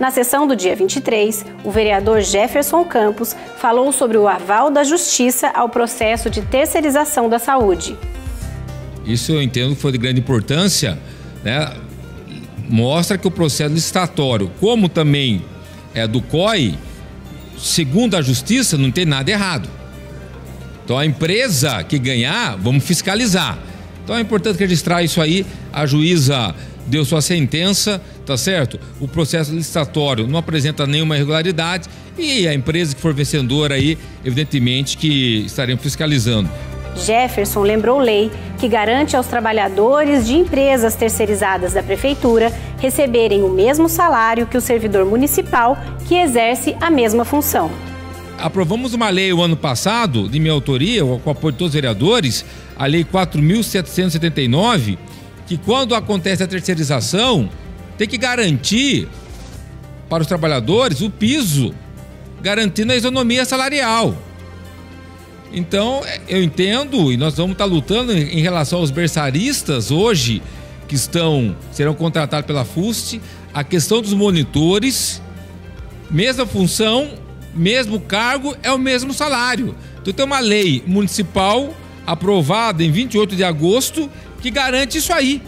Na sessão do dia 23, o vereador Jeferson Campos falou sobre o aval da Justiça ao processo de terceirização da saúde. Isso eu entendo que foi de grande importância, né? Mostra que o processo licitatório, como também é do COI, segundo a Justiça, não tem nada errado. Então a empresa que ganhar, vamos fiscalizar. Então é importante registrar isso aí. A juíza deu sua sentença, tá certo? O processo licitatório não apresenta nenhuma irregularidade e a empresa que for vencedora aí, evidentemente que estaremos fiscalizando. Jeferson lembrou lei que garante aos trabalhadores de empresas terceirizadas da Prefeitura receberem o mesmo salário que o servidor municipal que exerce a mesma função. Aprovamos uma lei o ano passado, de minha autoria, com o apoio de todos os vereadores, a lei 4.779, que quando acontece a terceirização, tem que garantir para os trabalhadores o piso, garantindo a isonomia salarial. Então, eu entendo, e nós vamos estar lutando em relação aos berçaristas hoje, que serão contratados pela FUST, a questão dos monitores, mesma função, mesmo cargo, é o mesmo salário. Então tem uma lei municipal aprovada em 28 de agosto que garante isso aí.